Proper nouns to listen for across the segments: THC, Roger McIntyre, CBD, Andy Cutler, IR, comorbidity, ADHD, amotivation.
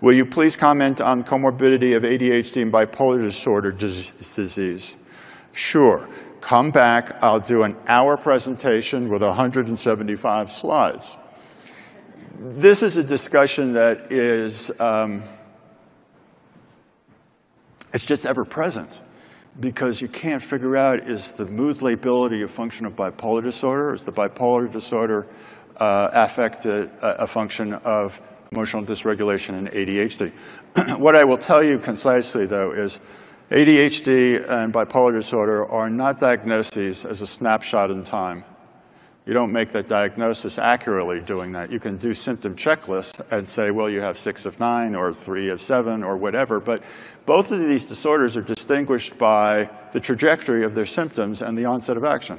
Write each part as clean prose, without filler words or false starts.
Will you please comment on comorbidity of ADHD and bipolar disorder disease? Sure. Come back. I'll do an hour presentation with 175 slides. This is a discussion that is it's just ever present, because you can't figure out, is the mood lability a function of bipolar disorder? Or is the bipolar disorder affect a function of emotional dysregulation and ADHD? What I will tell you concisely, though, is ADHD and bipolar disorder are not diagnoses as a snapshot in time. You don't make that diagnosis accurately doing that. You can do symptom checklists and say, well, you have 6 of 9 or 3 of 7 or whatever. But both of these disorders are distinguished by the trajectory of their symptoms and the onset of action.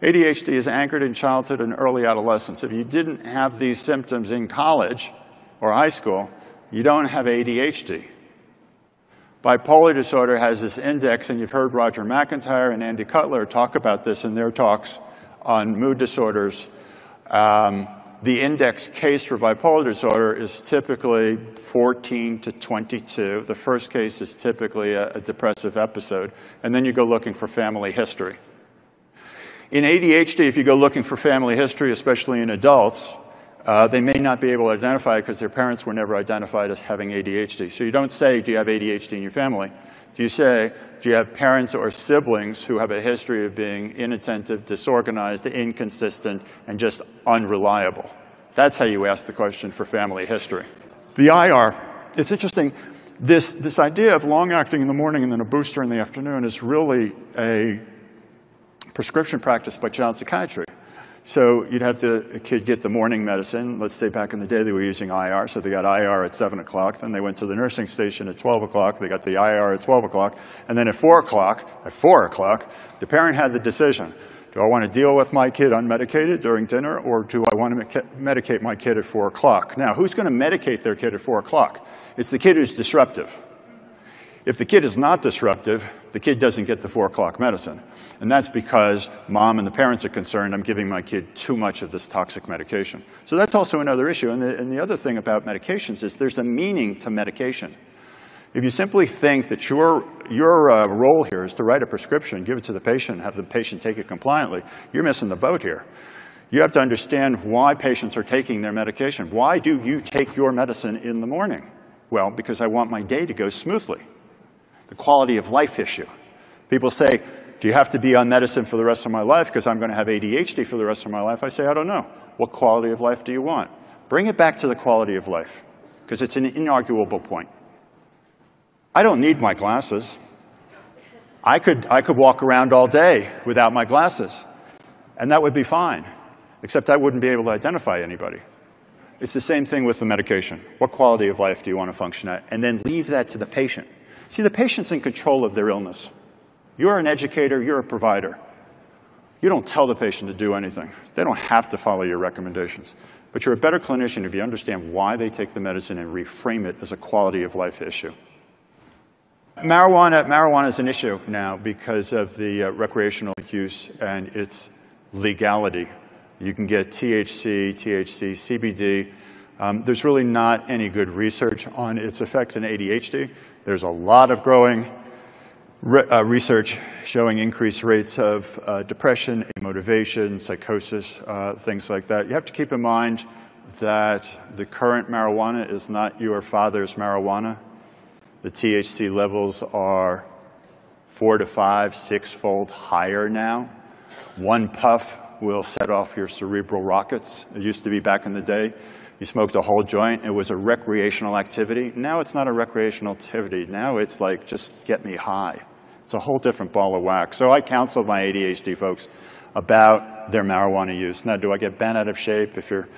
ADHD is anchored in childhood and early adolescence. If you didn't have these symptoms in college or high school, you don't have ADHD. Bipolar disorder has this index, and you've heard Roger McIntyre and Andy Cutler talk about this in their talks on mood disorders. The index case for bipolar disorder is typically 14 to 22. The first case is typically a depressive episode. And then you go looking for family history. In ADHD, if you go looking for family history, especially in adults, they may not be able to identify it because their parents were never identified as having ADHD. So you don't say, do you have ADHD in your family? Do you say, do you have parents or siblings who have a history of being inattentive, disorganized, inconsistent, and just unreliable? That's how you ask the question for family history. The IR, it's interesting. This idea of long-acting in the morning and then a booster in the afternoon is really a prescription practice by child psychiatry. So you'd have the kid get the morning medicine. Let's say back in the day they were using IR, so they got IR at 7 o'clock. Then they went to the nursing station at 12 o'clock. They got the IR at 12 o'clock. And then at 4 o'clock, the parent had the decision. Do I want to deal with my kid unmedicated during dinner, or do I want to medicate my kid at 4 o'clock? Now, who's going to medicate their kid at 4 o'clock? It's the kid who's disruptive. If the kid is not disruptive, the kid doesn't get the 4 o'clock medicine. And that's because mom and the parents are concerned, I'm giving my kid too much of this toxic medication. So that's also another issue. And the other thing about medications is there's a meaning to medication. If you simply think that your role here is to write a prescription, give it to the patient, have the patient take it compliantly, you're missing the boat here. You have to understand why patients are taking their medication. Why do you take your medicine in the morning? Well, because I want my day to go smoothly. The quality of life issue. People say, do you have to be on medicine for the rest of my life because I'm going to have ADHD for the rest of my life? I say, I don't know. What quality of life do you want? Bring it back to the quality of life, because it's an inarguable point. I don't need my glasses. I could walk around all day without my glasses, and that would be fine, except I wouldn't be able to identify anybody. It's the same thing with the medication. What quality of life do you want to function at? And then leave that to the patient. See, the patient's in control of their illness. You're an educator, you're a provider. You don't tell the patient to do anything. They don't have to follow your recommendations. But you're a better clinician if you understand why they take the medicine and reframe it as a quality of life issue. Marijuana is an issue now because of the recreational use and its legality. You can get THC, CBD. There's really not any good research on its effect in ADHD. There's a lot of growing research showing increased rates of depression, motivation, psychosis, things like that. You have to keep in mind that the current marijuana is not your father's marijuana. The THC levels are 4 to 5, 6-fold higher now. One puff will set off your cerebral rockets. It used to be back in the day, you smoked a whole joint. It was a recreational activity. Now it's not a recreational activity. Now it's like, just get me high. It's a whole different ball of wax. So I counsel my ADHD folks about their marijuana use. Now, do I get bent out of shape if you're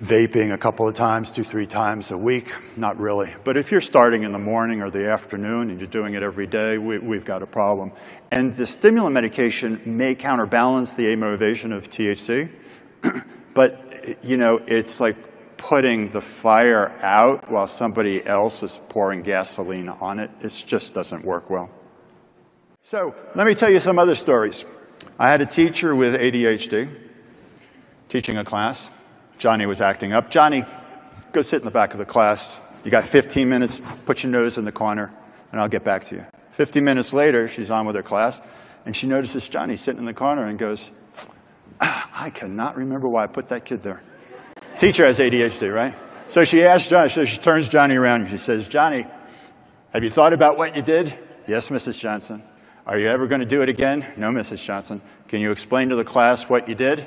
vaping a couple of times, 2, 3 times a week? Not really. But if you're starting in the morning or the afternoon and you're doing it every day, we've got a problem. And the stimulant medication may counterbalance the amotivation of THC. But you know, it's like putting the fire out while somebody else is pouring gasoline on it. It just doesn't work well. So let me tell you some other stories. I had a teacher with ADHD teaching a class. Johnny was acting up. Johnny, go sit in the back of the class. You got 15 minutes, put your nose in the corner, and I'll get back to you. 15 minutes later, she's on with her class, and she notices Johnny sitting in the corner and goes, I cannot remember why I put that kid there. Teacher has ADHD, right? So she asks Johnny, so she turns Johnny around and she says, Johnny, have you thought about what you did? Yes, Mrs. Johnson. Are you ever going to do it again? No, Mrs. Johnson. Can you explain to the class what you did?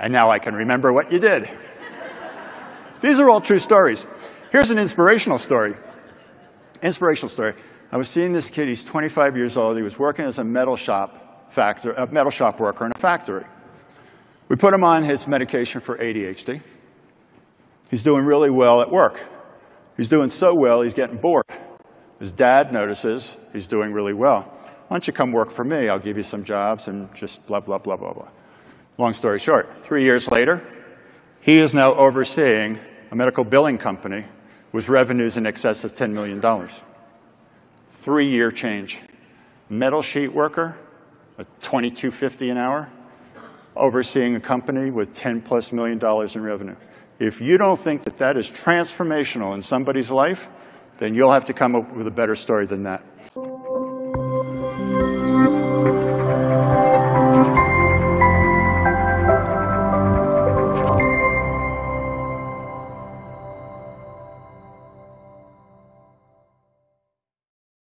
And now I can remember what you did. These are all true stories. Here's an inspirational story. Inspirational story. I was seeing this kid. He's 25 years old. He was working as a metal shop worker in a factory. We put him on his medication for ADHD. He's doing really well at work. He's doing so well, he's getting bored. His dad notices he's doing really well. Why don't you come work for me? I'll give you some jobs and just blah, blah, blah, blah, blah. Long story short, 3 years later, he is now overseeing a medical billing company with revenues in excess of $10 million. 3-year change. Metal sheet worker, at $22.50 an hour, overseeing a company with $10+ million in revenue. If you don't think that that is transformational in somebody's life, then you'll have to come up with a better story than that.